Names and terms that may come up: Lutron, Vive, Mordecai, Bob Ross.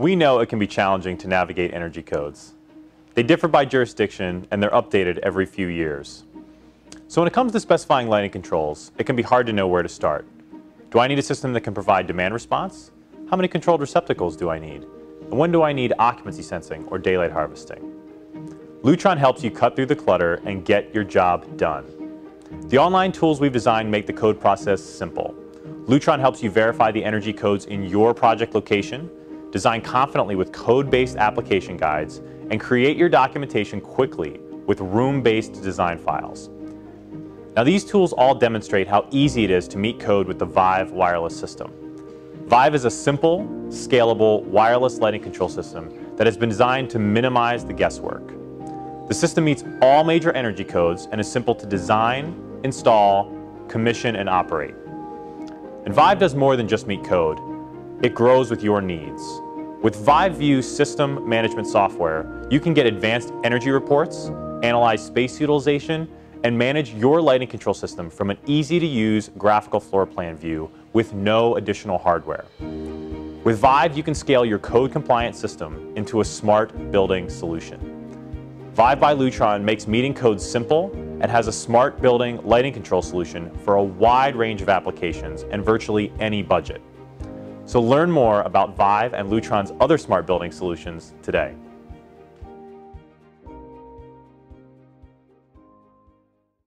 We know it can be challenging to navigate energy codes. They differ by jurisdiction and they're updated every few years. So when it comes to specifying lighting controls, it can be hard to know where to start. Do I need a system that can provide demand response? How many controlled receptacles do I need? And when do I need occupancy sensing or daylight harvesting? Lutron helps you cut through the clutter and get your job done. The online tools we've designed make the code process simple. Lutron helps you verify the energy codes in your project location, design confidently with code-based application guides, and create your documentation quickly with room-based design files. Now these tools all demonstrate how easy it is to meet code with the Vive wireless system. Vive is a simple, scalable, wireless lighting control system that has been designed to minimize the guesswork. The system meets all major energy codes and is simple to design, install, commission, and operate. And Vive does more than just meet code. It grows with your needs. With Vive View system management software, you can get advanced energy reports, analyze space utilization, and manage your lighting control system from an easy-to-use graphical floor plan view with no additional hardware. With Vive, you can scale your code-compliant system into a smart building solution. Vive by Lutron makes meeting codes simple and has a smart building lighting control solution for a wide range of applications and virtually any budget. So learn more about Vive and Lutron's other smart building solutions today.